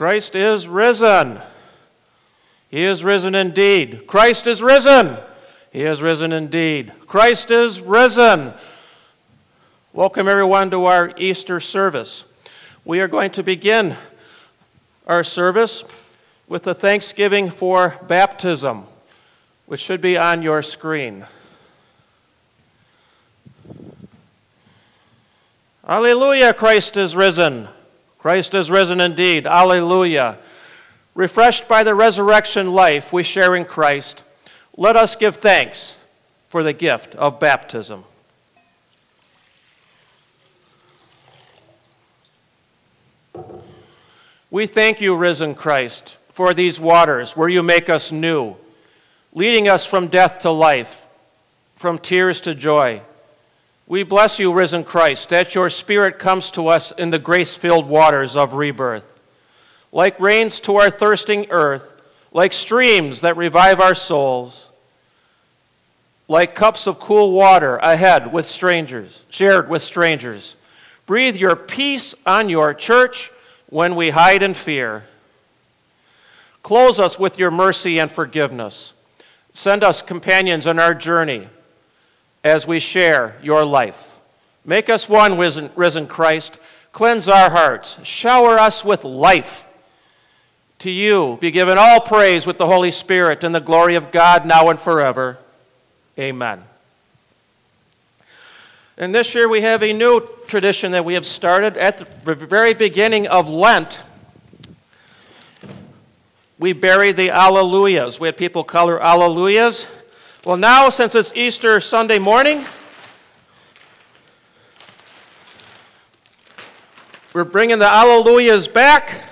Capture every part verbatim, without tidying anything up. Christ is risen. He is risen indeed. Christ is risen. He is risen indeed. Christ is risen. Welcome everyone to our Easter service. We are going to begin our service with a thanksgiving for baptism, which should be on your screen. Alleluia, Christ is risen. Christ is risen indeed. Alleluia. Refreshed by the resurrection life we share in Christ, let us give thanks for the gift of baptism. We thank you, risen Christ, for these waters where you make us new, leading us from death to life, from tears to joy. We bless you, risen Christ, that your Spirit comes to us in the grace-filled waters of rebirth. Like rains to our thirsting earth, like streams that revive our souls, like cups of cool water ahead with strangers, shared with strangers. Breathe your peace on your church when we hide in fear. Close us with your mercy and forgiveness. Send us companions on our journey as we share your life. Make us one, risen Christ. Cleanse our hearts. Shower us with life. To you be given all praise with the Holy Spirit and the glory of God now and forever. Amen. And this year we have a new tradition that we have started. At the very beginning of Lent, we bury the Alleluias. We had people call her Alleluias. Well, now, since it's Easter Sunday morning, we're bringing the Alleluias back.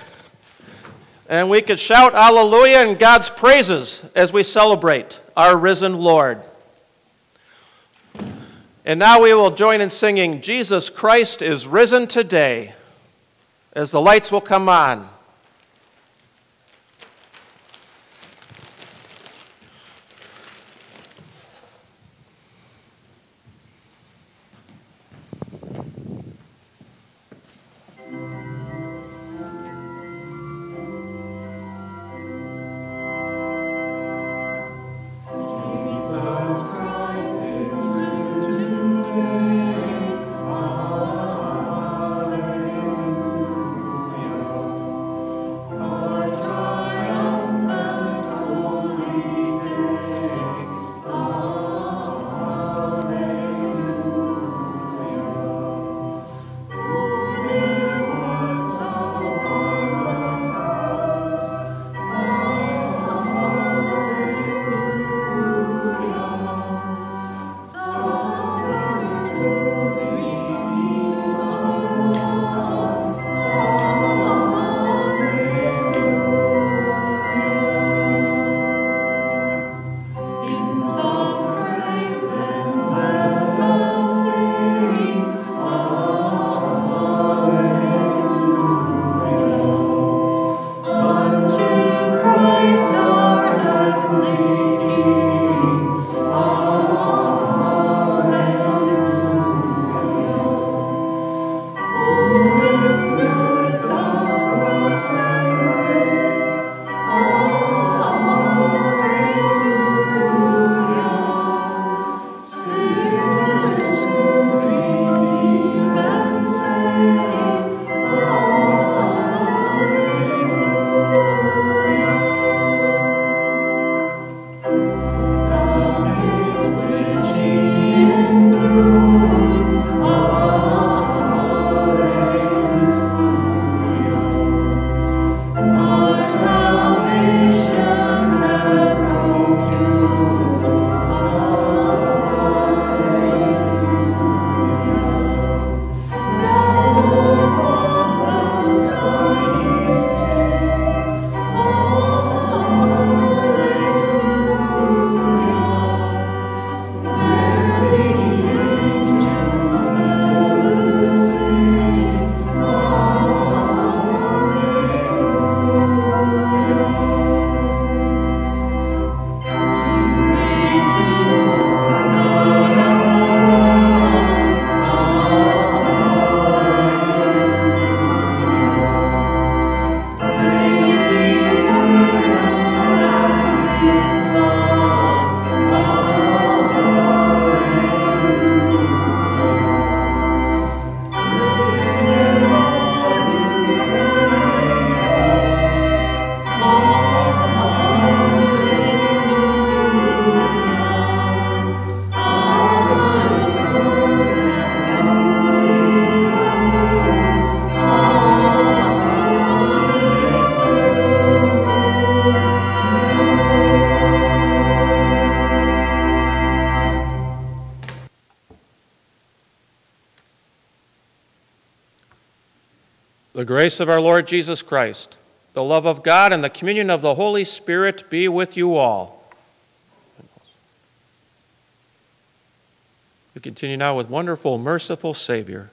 And we could shout Alleluia and God's praises as we celebrate our risen Lord. And now we will join in singing, Jesus Christ is risen today, as the lights will come on. The grace of our Lord Jesus Christ, the love of God, and the communion of the Holy Spirit be with you all. We continue now with Wonderful, Merciful Savior.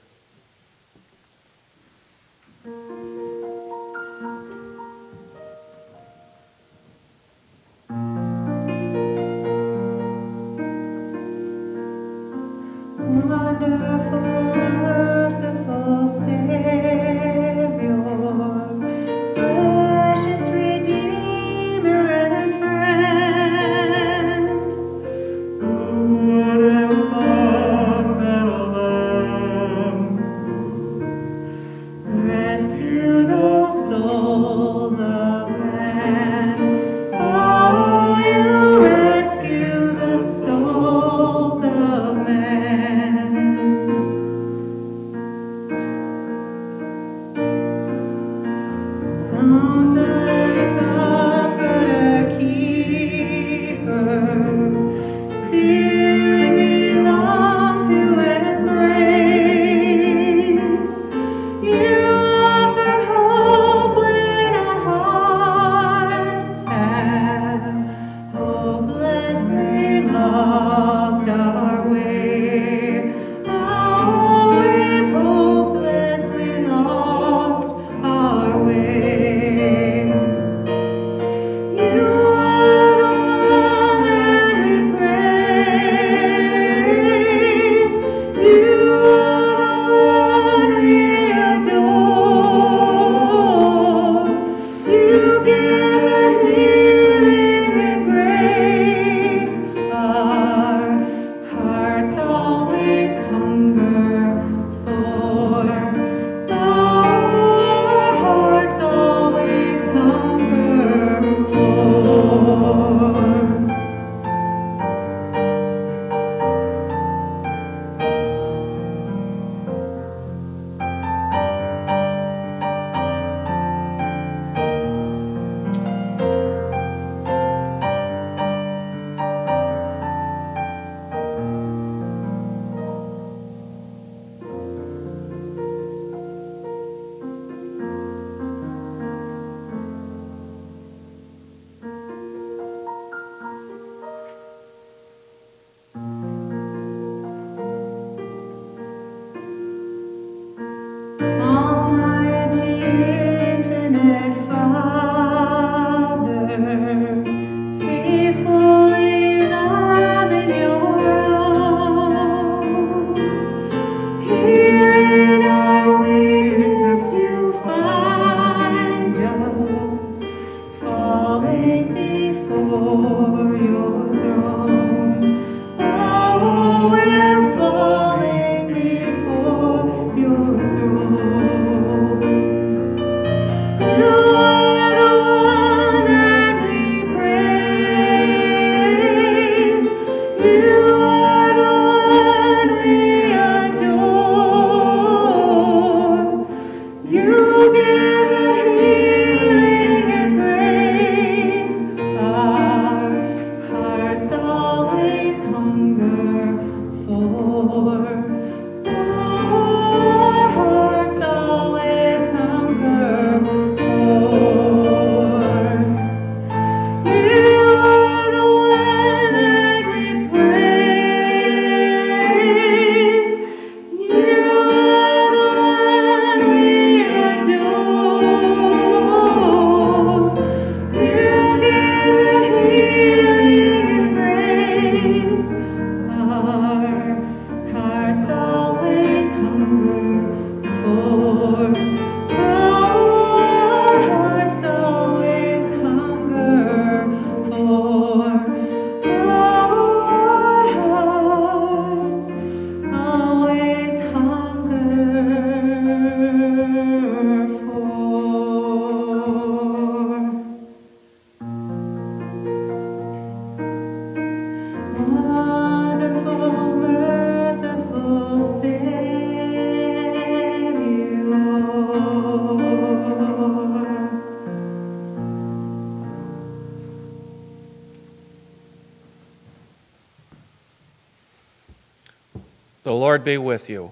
Be with you.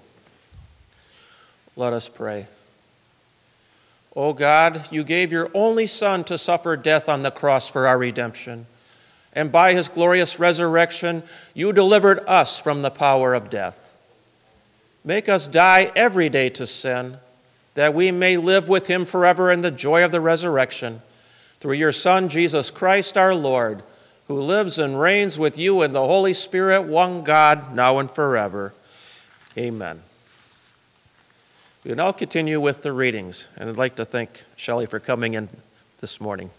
Let us pray. O God, you gave your only Son to suffer death on the cross for our redemption, and by his glorious resurrection, you delivered us from the power of death. Make us die every day to sin, that we may live with him forever in the joy of the resurrection, through your Son, Jesus Christ, our Lord, who lives and reigns with you in the Holy Spirit, one God, now and forever. Amen. We now continue with the readings, and I'd like to thank Shelley for coming in this morning.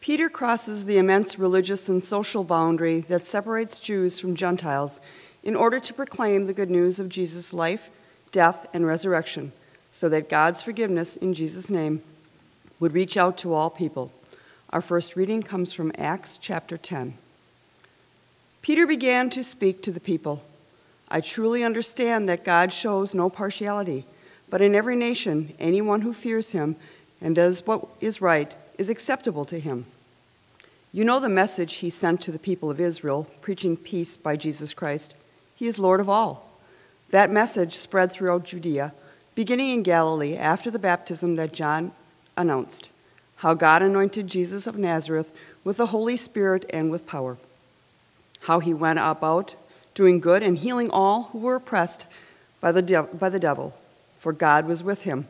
Peter crosses the immense religious and social boundary that separates Jews from Gentiles in order to proclaim the good news of Jesus' life, death, and resurrection, so that God's forgiveness in Jesus' name would reach out to all people. Our first reading comes from Acts chapter ten. Peter began to speak to the people. I truly understand that God shows no partiality, but in every nation, anyone who fears him and does what is right is acceptable to him. You know the message he sent to the people of Israel, preaching peace by Jesus Christ. He is Lord of all. That message spread throughout Judea, beginning in Galilee after the baptism that John announced. How God anointed Jesus of Nazareth with the Holy Spirit and with power. How he went about doing good and healing all who were oppressed by the, de by the devil, for God was with him.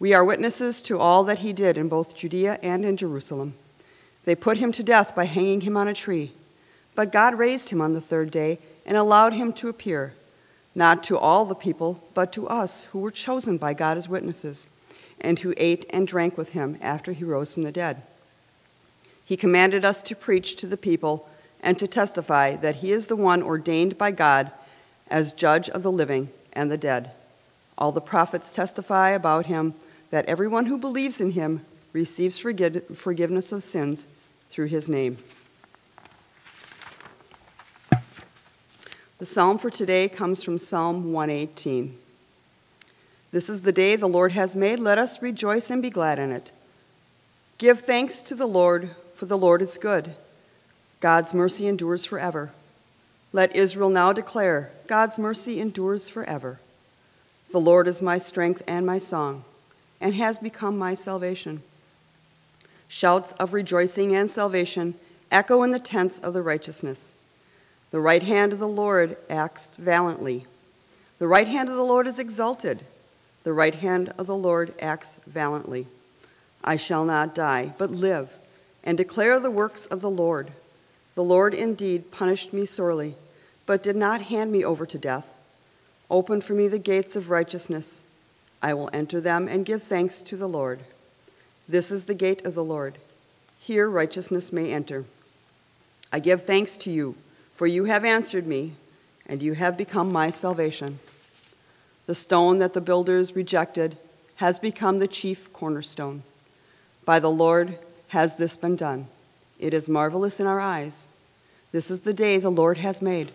We are witnesses to all that he did in both Judea and in Jerusalem. They put him to death by hanging him on a tree, but God raised him on the third day and allowed him to appear, not to all the people, but to us who were chosen by God as witnesses, and who ate and drank with him after he rose from the dead. He commanded us to preach to the people and to testify that he is the one ordained by God as judge of the living and the dead. All the prophets testify about him that everyone who believes in him receives forgive, forgiveness of sins through his name. The psalm for today comes from Psalm one eighteen. This is the day the Lord has made. Let us rejoice and be glad in it. Give thanks to the Lord, for the Lord is good. God's mercy endures forever. Let Israel now declare, God's mercy endures forever. The Lord is my strength and my song, and has become my salvation. Shouts of rejoicing and salvation echo in the tents of the righteousness. The right hand of the Lord acts valiantly. The right hand of the Lord is exalted. The right hand of the Lord acts valiantly. I shall not die, but live, and declare the works of the Lord. The Lord indeed punished me sorely, but did not hand me over to death. Open for me the gates of righteousness. I will enter them and give thanks to the Lord. This is the gate of the Lord. Here righteousness may enter. I give thanks to you, for you have answered me, and you have become my salvation. The stone that the builders rejected has become the chief cornerstone. By the Lord has this been done. It is marvelous in our eyes. This is the day the Lord has made.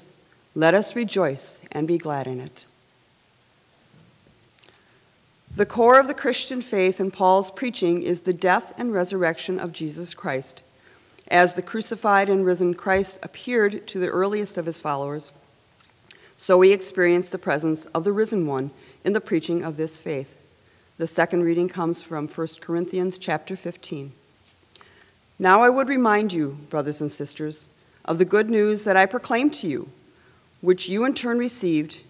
Let us rejoice and be glad in it. The core of the Christian faith in Paul's preaching is the death and resurrection of Jesus Christ, as the crucified and risen Christ appeared to the earliest of his followers. So we experience the presence of the risen one in the preaching of this faith. The second reading comes from First Corinthians chapter fifteen. Now I would remind you, brothers and sisters, of the good news that I proclaimed to you, which you in turn received,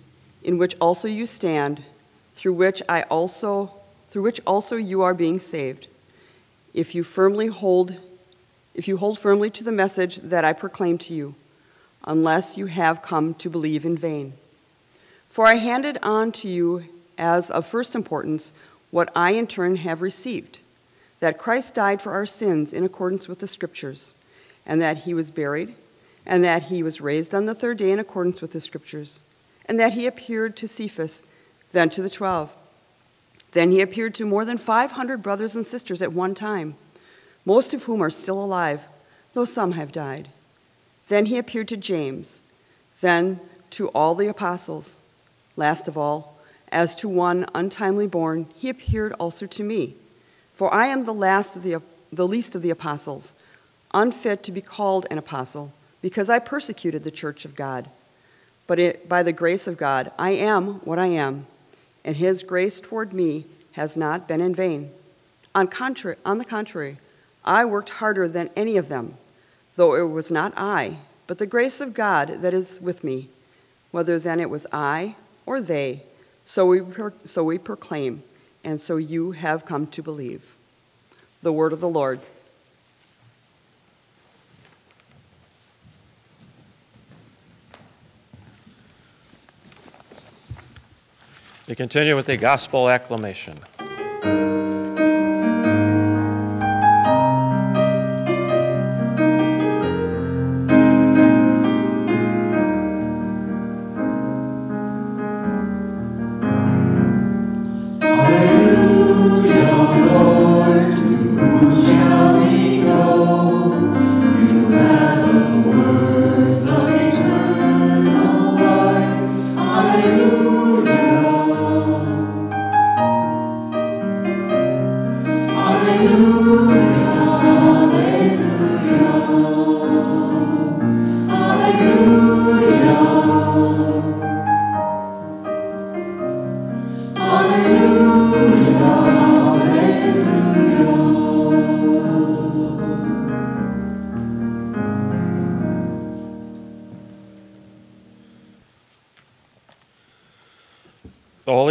in which also you stand, through which I also through which also you are being saved, if you firmly hold if you hold firmly to the message that I proclaimed to you, unless you have come to believe in vain. For I handed on to you as of first importance what I in turn have received, that Christ died for our sins in accordance with the Scriptures, and that he was buried, and that he was raised on the third day in accordance with the Scriptures, and that he appeared to Cephas, then to the twelve. Then he appeared to more than five hundred brothers and sisters at one time, most of whom are still alive, though some have died. Then he appeared to James, then to all the apostles. Last of all, as to one untimely born, he appeared also to me. For I am the last of the, the least of the apostles, unfit to be called an apostle, because I persecuted the church of God. But it, by the grace of God, I am what I am, and his grace toward me has not been in vain. On, contra- on the contrary, I worked harder than any of them, though it was not I, but the grace of God that is with me, whether then it was I or they, so we, pro- so we proclaim, and so you have come to believe. The word of the Lord. We continue with the gospel acclamation.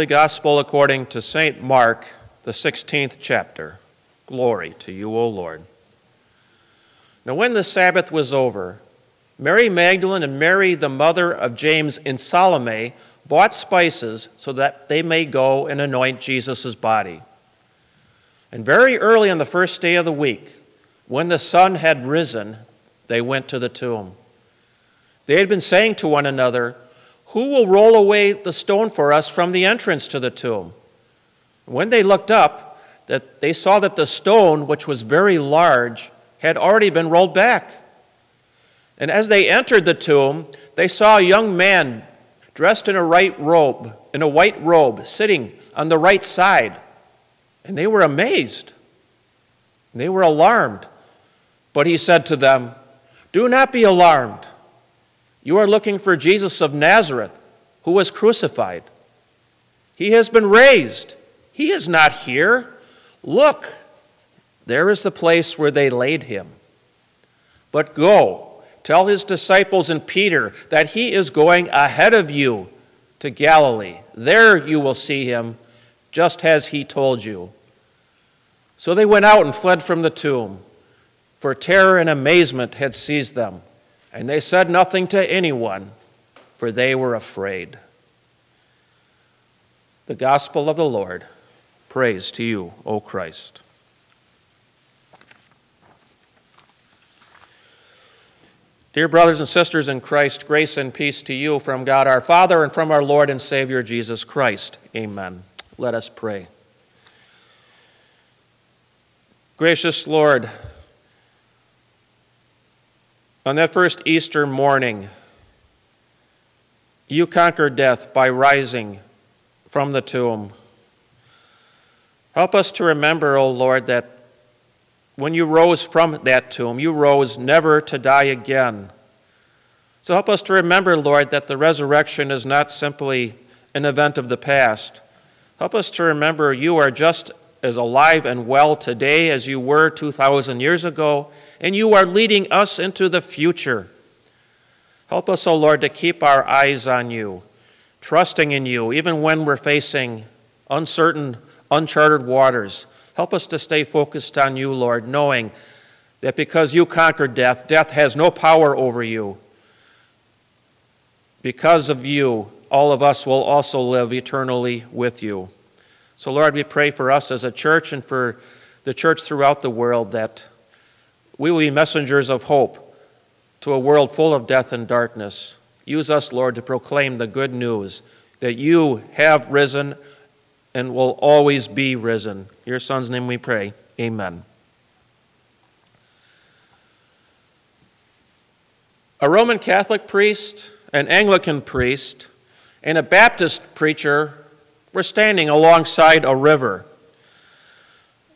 Gospel according to Saint Mark, the sixteenth chapter. Glory to you, O Lord. Now when the Sabbath was over, Mary Magdalene and Mary, the mother of James and Salome, bought spices so that they may go and anoint Jesus' body. And very early on the first day of the week, when the sun had risen, they went to the tomb. They had been saying to one another, "Who will roll away the stone for us from the entrance to the tomb?" When they looked up, that they saw that the stone, which was very large, had already been rolled back. And as they entered the tomb, they saw a young man dressed in a right robe, in a white robe, sitting on the right side. And they were amazed. And they were alarmed. But he said to them, "Do not be alarmed. You are looking for Jesus of Nazareth, who was crucified. He has been raised. He is not here. Look, there is the place where they laid him. But go, tell his disciples and Peter that he is going ahead of you to Galilee. There you will see him, just as he told you." So they went out and fled from the tomb, for terror and amazement had seized them. And they said nothing to anyone, for they were afraid. The gospel of the Lord. Praise to you, O Christ. Dear brothers and sisters in Christ, grace and peace to you from God our Father and from our Lord and Savior Jesus Christ. Amen. Let us pray. Gracious Lord, on that first Easter morning, you conquered death by rising from the tomb. Help us to remember, O Lord, that when you rose from that tomb, you rose never to die again. So help us to remember, Lord, that the resurrection is not simply an event of the past. Help us to remember you are just as alive and well today as you were two thousand years ago, and you are leading us into the future. Help us, O Lord, to keep our eyes on you, trusting in you, even when we're facing uncertain, uncharted waters. Help us to stay focused on you, Lord, knowing that because you conquered death, death has no power over you. Because of you, all of us will also live eternally with you. So, Lord, we pray for us as a church and for the church throughout the world that we will be messengers of hope to a world full of death and darkness. Use us, Lord, to proclaim the good news that you have risen and will always be risen. In your Son's name we pray. Amen. A Roman Catholic priest, an Anglican priest, and a Baptist preacher were standing alongside a river.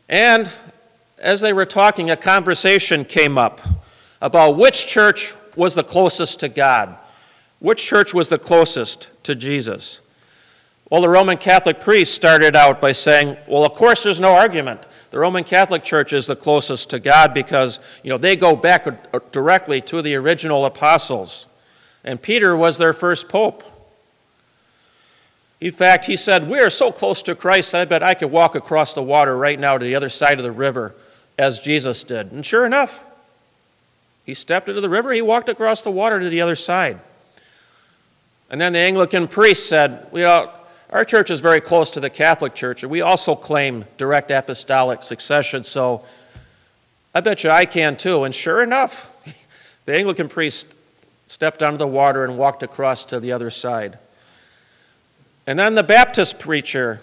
And as they were talking, a conversation came up about which church was the closest to God? Which church was the closest to Jesus? Well, the Roman Catholic priest started out by saying, well, of course, there's no argument. The Roman Catholic Church is the closest to God because, you know, they go back directly to the original apostles. And Peter was their first pope. In fact, he said, we are so close to Christ that I bet I could walk across the water right now to the other side of the river as Jesus did. And sure enough, he stepped into the river, he walked across the water to the other side. And then the Anglican priest said, you know, our church is very close to the Catholic Church, and we also claim direct apostolic succession, so I bet you I can too. And sure enough, the Anglican priest stepped onto the water and walked across to the other side. And then the Baptist preacher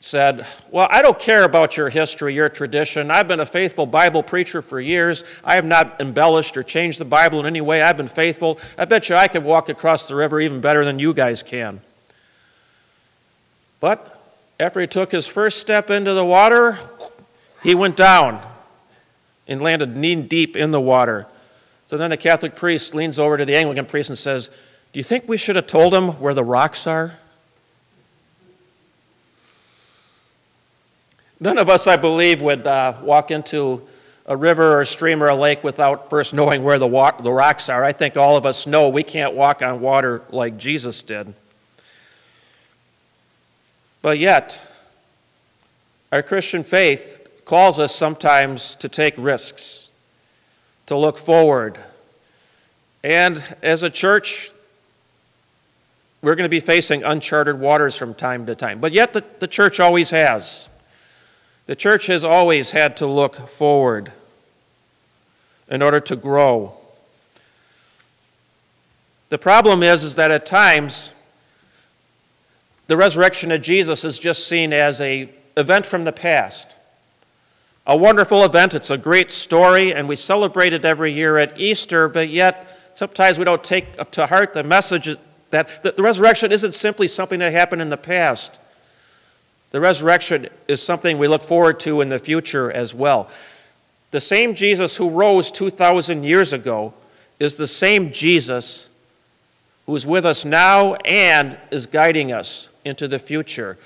said, well, I don't care about your history, your tradition. I've been a faithful Bible preacher for years. I have not embellished or changed the Bible in any way. I've been faithful. I bet you I could walk across the river even better than you guys can. But after he took his first step into the water, he went down and landed knee deep in the water. So then the Catholic priest leans over to the Anglican priest and says, do you think we should have told him where the rocks are? None of us, I believe, would uh, walk into a river or a stream or a lake without first knowing where the, wa the rocks are. I think all of us know we can't walk on water like Jesus did. But yet, our Christian faith calls us sometimes to take risks, to look forward. And as a church, we're going to be facing uncharted waters from time to time. But yet, the, the church always has. The church has always had to look forward in order to grow. The problem is, is that at times, the resurrection of Jesus is just seen as an event from the past. A wonderful event, it's a great story, and we celebrate it every year at Easter, but yet sometimes we don't take up to heart the message that the resurrection isn't simply something that happened in the past. The resurrection is something we look forward to in the future as well. The same Jesus who rose two thousand years ago is the same Jesus who is with us now and is guiding us into the future.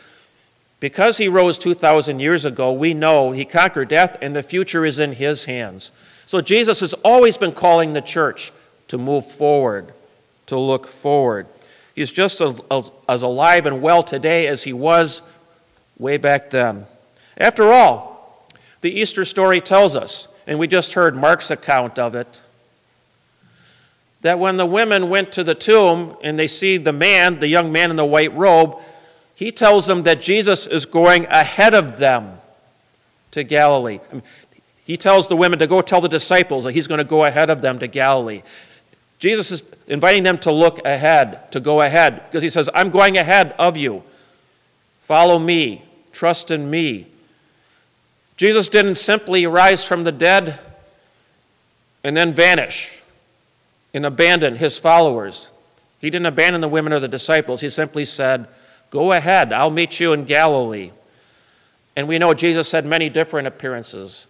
Because he rose two thousand years ago, we know he conquered death and the future is in his hands. So Jesus has always been calling the church to move forward, to look forward. He's just as alive and well today as he was way back then. After all, the Easter story tells us, and we just heard Mark's account of it, that when the women went to the tomb and they see the man, the young man in the white robe, he tells them that Jesus is going ahead of them to Galilee. I mean, he tells the women to go tell the disciples that he's going to go ahead of them to Galilee. Jesus is inviting them to look ahead, to go ahead, because he says, I'm going ahead of you. Follow me. Trust in me. Jesus didn't simply rise from the dead and then vanish and abandon his followers. He didn't abandon the women or the disciples. He simply said, go ahead, I'll meet you in Galilee. And we know Jesus had many different appearances.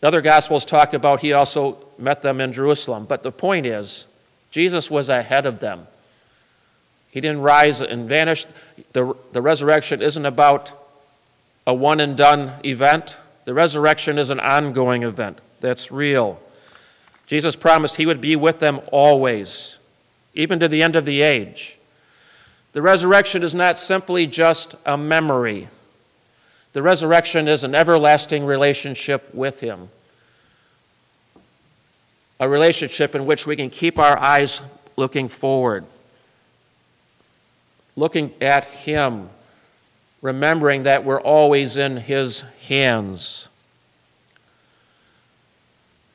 The other Gospels talk about he also met them in Jerusalem. But the point is, Jesus was ahead of them. He didn't rise and vanish. The, the resurrection isn't about a one-and-done event. The resurrection is an ongoing event that's real. Jesus promised he would be with them always, even to the end of the age. The resurrection is not simply just a memory. The resurrection is an everlasting relationship with him, a relationship in which we can keep our eyes looking forward, looking at him, remembering that we're always in his hands.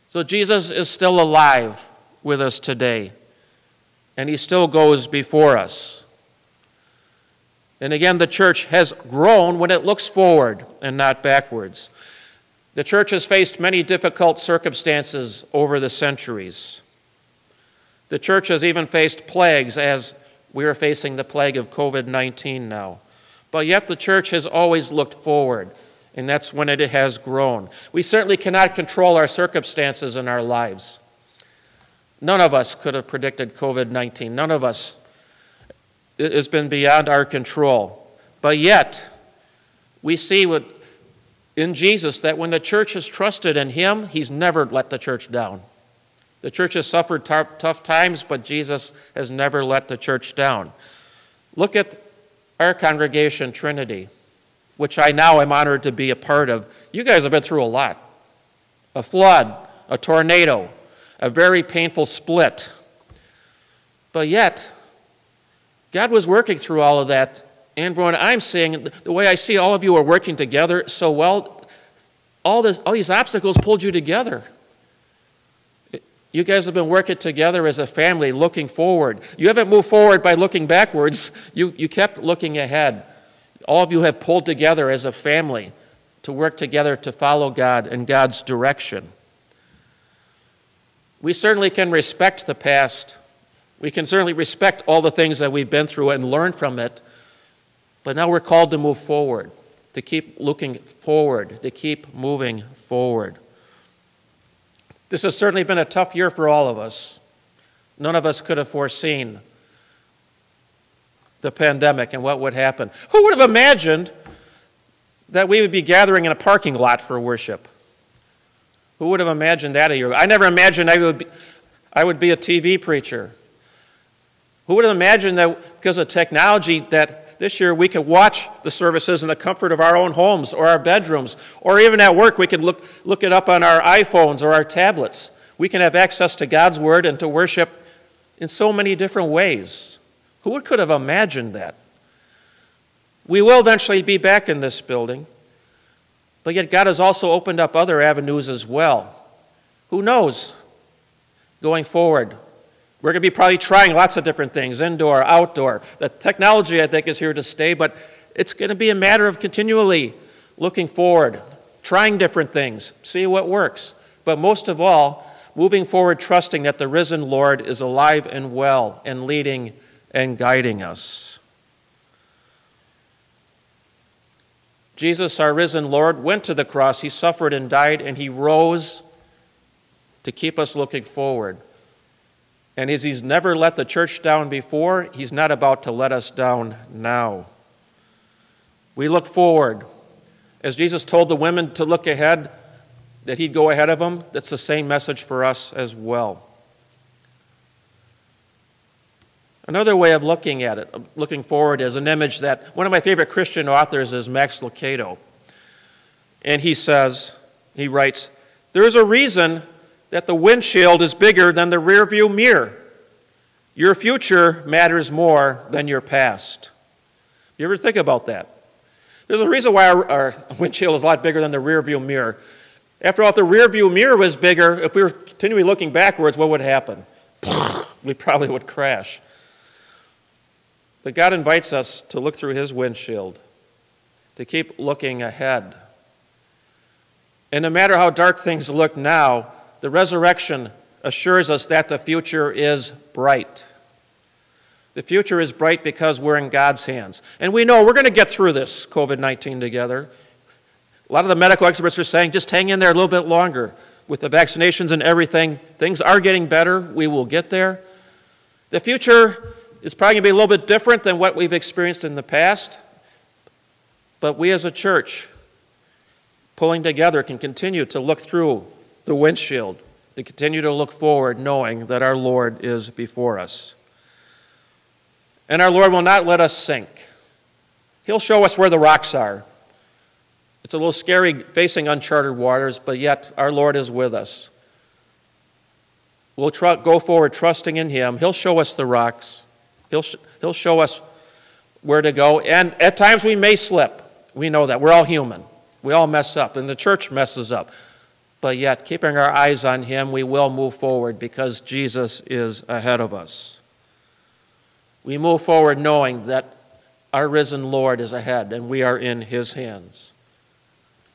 So Jesus is still alive with us today, and he still goes before us. And again, the church has grown when it looks forward and not backwards. The church has faced many difficult circumstances over the centuries. The church has even faced plagues, as we are facing the plague of COVID nineteen now. But yet the church has always looked forward. And that's when it has grown. We certainly cannot control our circumstances in our lives. None of us could have predicted COVID nineteen. None of us. It has been beyond our control. But yet, we see what, in Jesus that when the church has trusted in him, he's never let the church down. The church has suffered tough times, but Jesus has never let the church down. Look at our congregation, Trinity, which I now am honored to be a part of. You guys have been through a lot. A flood, a tornado, a very painful split. But yet, God was working through all of that. And when I'm seeing, the way I see all of you are working together so well, all, this, all these obstacles pulled you together. You guys have been working together as a family, looking forward. You haven't moved forward by looking backwards. You, you kept looking ahead. All of you have pulled together as a family to work together to follow God and God's direction. We certainly can respect the past. We can certainly respect all the things that we've been through and learn from it. But now we're called to move forward, to keep looking forward, to keep moving forward. This has certainly been a tough year for all of us. None of us could have foreseen the pandemic and what would happen. Who would have imagined that we would be gathering in a parking lot for worship? Who would have imagined that a year ago? I never imagined I would be, I would be a T V preacher. Who would have imagined that because of technology that this year, we could watch the services in the comfort of our own homes or our bedrooms, or even at work, we could look, look it up on our iPhones or our tablets. We can have access to God's Word and to worship in so many different ways. Who could have imagined that? We will eventually be back in this building, but yet God has also opened up other avenues as well. Who knows? Going forward, we're going to be probably trying lots of different things, indoor, outdoor. The technology, I think, is here to stay, but it's going to be a matter of continually looking forward, trying different things, see what works. But most of all, moving forward, trusting that the risen Lord is alive and well and leading and guiding us. Jesus, our risen Lord, went to the cross. He suffered and died, and he rose to keep us looking forward. And as he's never let the church down before, he's not about to let us down now. We look forward. As Jesus told the women to look ahead, that he'd go ahead of them, that's the same message for us as well. Another way of looking at it, looking forward, is an image that one of my favorite Christian authors is Max Lucado. And he says, he writes, "There is a reason that the windshield is bigger than the rearview mirror. Your future matters more than your past." You ever think about that? There's a reason why our, our windshield is a lot bigger than the rearview mirror. After all, if the rearview mirror was bigger, if we were continually looking backwards, what would happen? We probably would crash. But God invites us to look through his windshield, to keep looking ahead. And no matter how dark things look now, the resurrection assures us that the future is bright. The future is bright because we're in God's hands. And we know we're going to get through this COVID nineteen together. A lot of the medical experts are saying just hang in there a little bit longer. With the vaccinations and everything, things are getting better. We will get there. The future is probably going to be a little bit different than what we've experienced in the past. But we as a church, pulling together, can continue to look through the windshield, to continue to look forward knowing that our Lord is before us. And our Lord will not let us sink. He'll show us where the rocks are. It's a little scary facing uncharted waters, but yet our Lord is with us. We'll tr- go forward trusting in him. He'll show us the rocks. He'll, sh- he'll show us where to go. And at times we may slip. We know that. We're all human. We all mess up, and the church messes up. But yet, keeping our eyes on him, we will move forward because Jesus is ahead of us. We move forward knowing that our risen Lord is ahead and we are in his hands.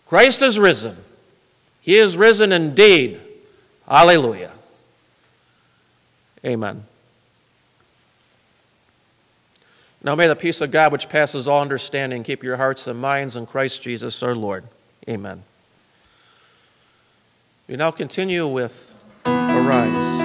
Christ is risen. He is risen indeed. Hallelujah. Amen. Now may the peace of God, which passes all understanding, keep your hearts and minds in Christ Jesus our Lord. Amen. We now continue with Arise.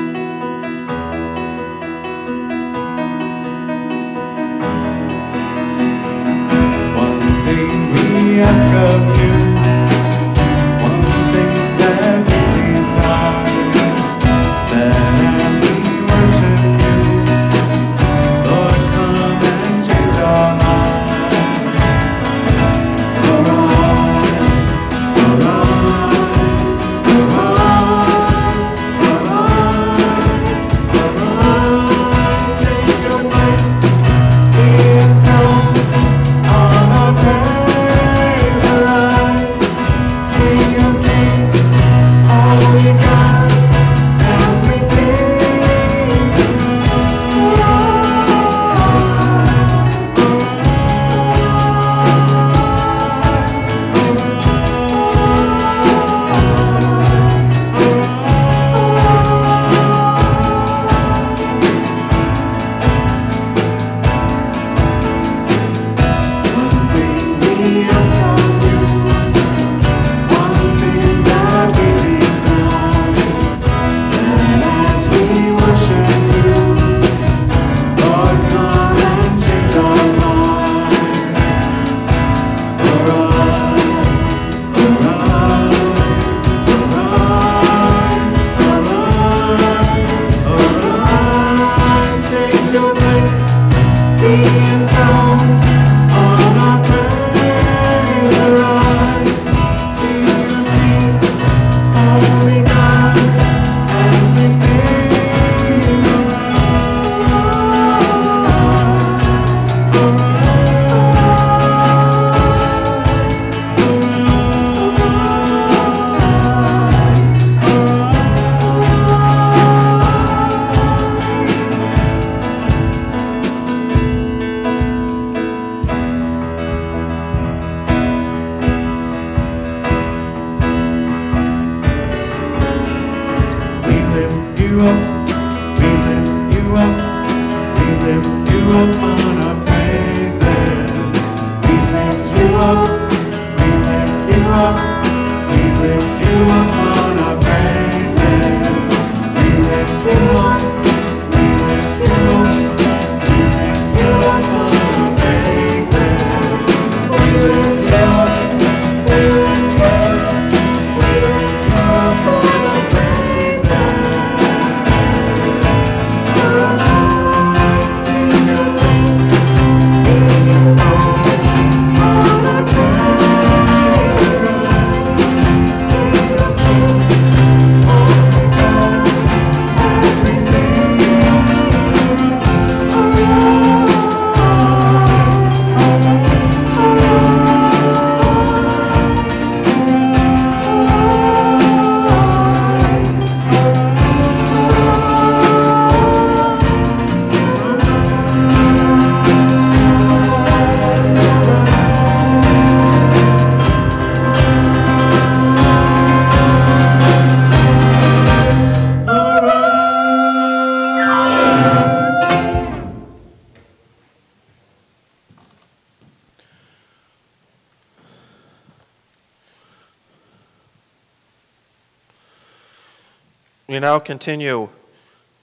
We now continue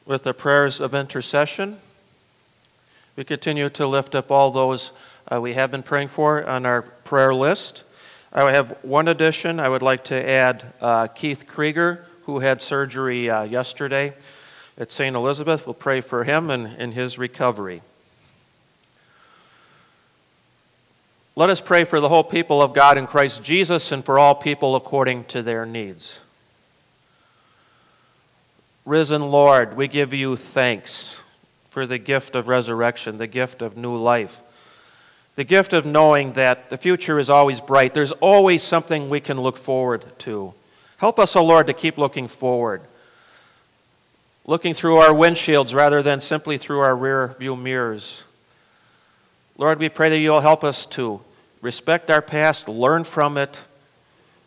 with the prayers of intercession. We continue to lift up all those uh, we have been praying for on our prayer list. I have one addition. I would like to add uh, Keith Krieger, who had surgery uh, yesterday at Saint Elizabeth. We'll pray for him and in his recovery. Let us pray for the whole people of God in Christ Jesus and for all people according to their needs. Risen Lord, we give you thanks for the gift of resurrection, the gift of new life, the gift of knowing that the future is always bright. There's always something we can look forward to. Help us, O Lord, to keep looking forward, looking through our windshields rather than simply through our rear view mirrors. Lord, we pray that you'll help us to respect our past, learn from it.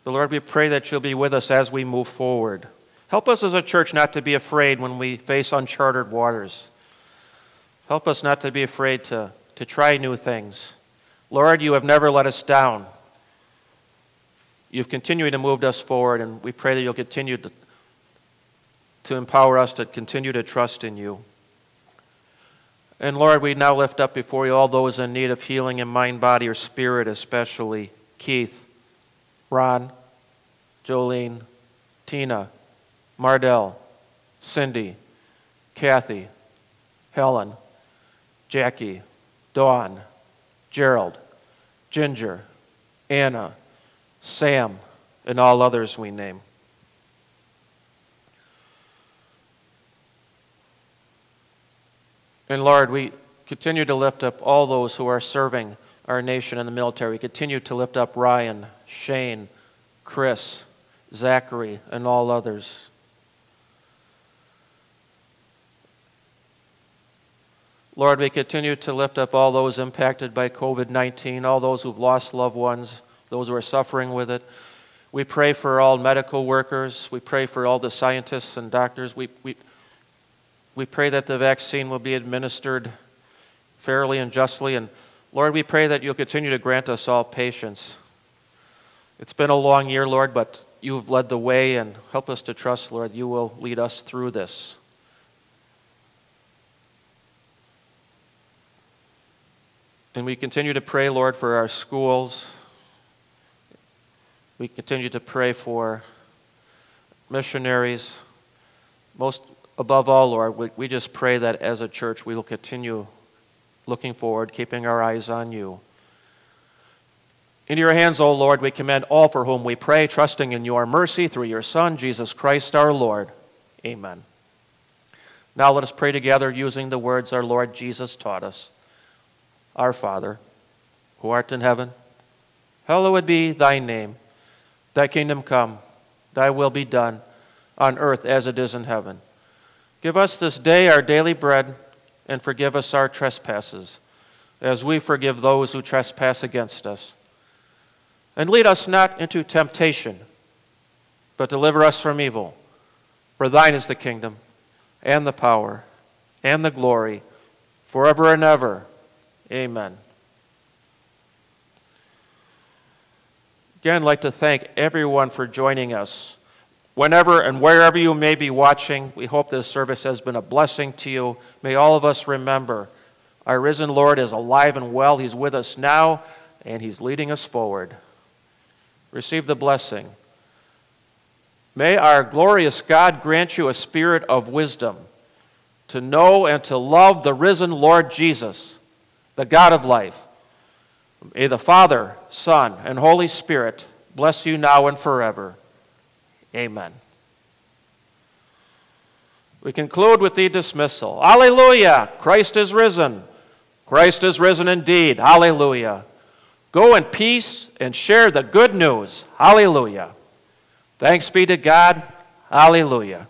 But Lord, we pray that you'll be with us as we move forward. Help us as a church not to be afraid when we face uncharted waters. Help us not to be afraid to, to try new things. Lord, you have never let us down. You've continued to move us forward, and we pray that you'll continue to, to empower us to continue to trust in you. And Lord, we now lift up before you all those in need of healing in mind, body, or spirit especially. Keith, Ron, Jolene, Tina, Mardell, Cindy, Kathy, Helen, Jackie, Dawn, Gerald, Ginger, Anna, Sam, and all others we name. And Lord, we continue to lift up all those who are serving our nation in the military. We continue to lift up Ryan, Shane, Chris, Zachary, and all others. Lord, we continue to lift up all those impacted by COVID nineteen, all those who've lost loved ones, those who are suffering with it. We pray for all medical workers. We pray for all the scientists and doctors. We, we, we pray that the vaccine will be administered fairly and justly. And Lord, we pray that you'll continue to grant us all patience. It's been a long year, Lord, but you've led the way, and help us to trust, Lord, you will lead us through this. And we continue to pray, Lord, for our schools. We continue to pray for missionaries. Most above all, Lord, we, we just pray that as a church we will continue looking forward, keeping our eyes on you. Into your hands, O Lord, we commend all for whom we pray, trusting in your mercy through your Son, Jesus Christ our Lord. Amen. Now let us pray together using the words our Lord Jesus taught us. Our Father, who art in heaven, hallowed be thy name. Thy kingdom come, thy will be done, on earth as it is in heaven. Give us this day our daily bread, and forgive us our trespasses, as we forgive those who trespass against us. And lead us not into temptation, but deliver us from evil. For thine is the kingdom, and the power, and the glory, forever and ever. Amen. Again, I'd like to thank everyone for joining us. Whenever and wherever you may be watching, we hope this service has been a blessing to you. May all of us remember, our risen Lord is alive and well. He's with us now, and he's leading us forward. Receive the blessing. May our glorious God grant you a spirit of wisdom to know and to love the risen Lord Jesus, the God of life. May the Father, Son, and Holy Spirit bless you now and forever. Amen. We conclude with the dismissal. Alleluia! Christ is risen. Christ is risen indeed. Alleluia. Go in peace and share the good news. Alleluia. Thanks be to God. Alleluia.